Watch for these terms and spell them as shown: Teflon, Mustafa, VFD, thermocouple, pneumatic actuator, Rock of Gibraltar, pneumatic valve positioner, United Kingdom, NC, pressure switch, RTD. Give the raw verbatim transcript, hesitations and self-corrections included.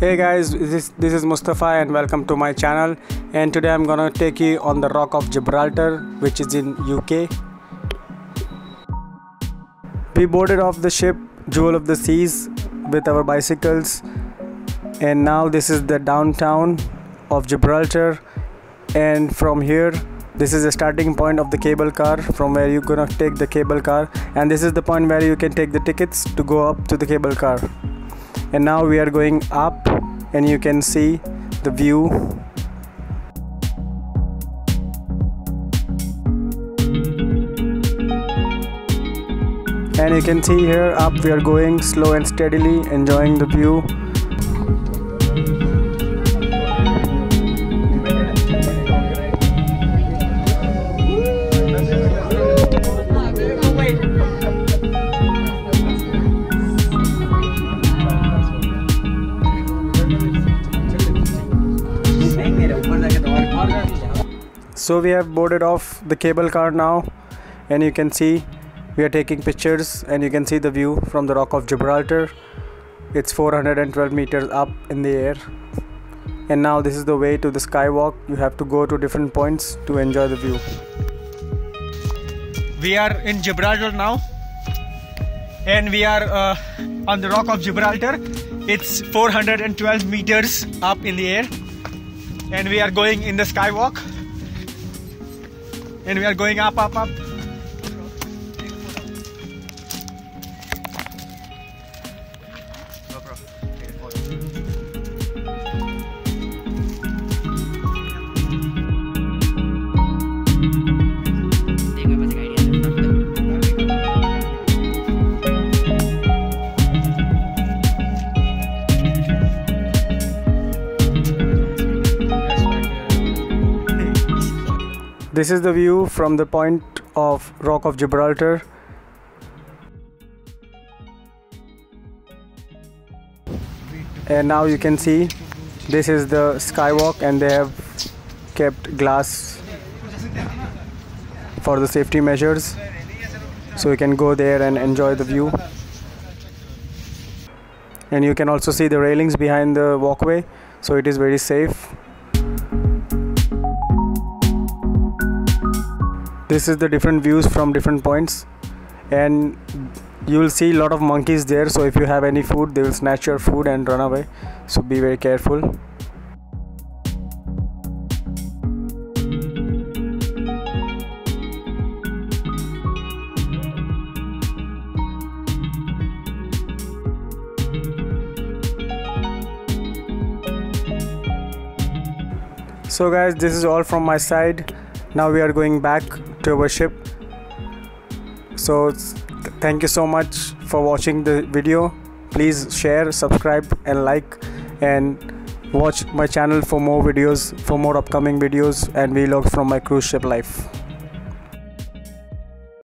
Hey guys, this this is Mustafa and welcome to my channel. And today I'm gonna take you on the Rock of Gibraltar, which is in U K. We boarded off the ship Jewel of the Seas with our bicycles, and now this is the downtown of Gibraltar, and from here this is the starting point of the cable car, from where you're gonna take the cable car, and this is the point where you can take the tickets to go up to the cable car. And now we are going up, and you can see the view. And you can see here up we are going slow and steadily, enjoying the view. So we have boarded off the cable car now, and you can see we are taking pictures, and you can see the view from the Rock of Gibraltar. It's four hundred twelve meters up in the air. And now this is the way to the skywalk. You have to go to different points to enjoy the view. We are in Gibraltar now, and we are uh, on the Rock of Gibraltar. It's four hundred twelve meters up in the air, and we are going in the skywalk. And we are going up, up, up. This is the view from the point of Rock of Gibraltar. And now you can see this is the skywalk, and they have kept glass for the safety measures. So you can go there and enjoy the view. And you can also see the railings behind the walkway, so it is very safe. This is the different views from different points, and you will see a lot of monkeys there, so if you have any food they will snatch your food and run away, so be very careful. So guys, this is all from my side. Now we are going back to our ship. So thank you so much for watching the video. Please share, subscribe and like, and watch my channel for more videos, for more upcoming videos and vlogs from my cruise ship life.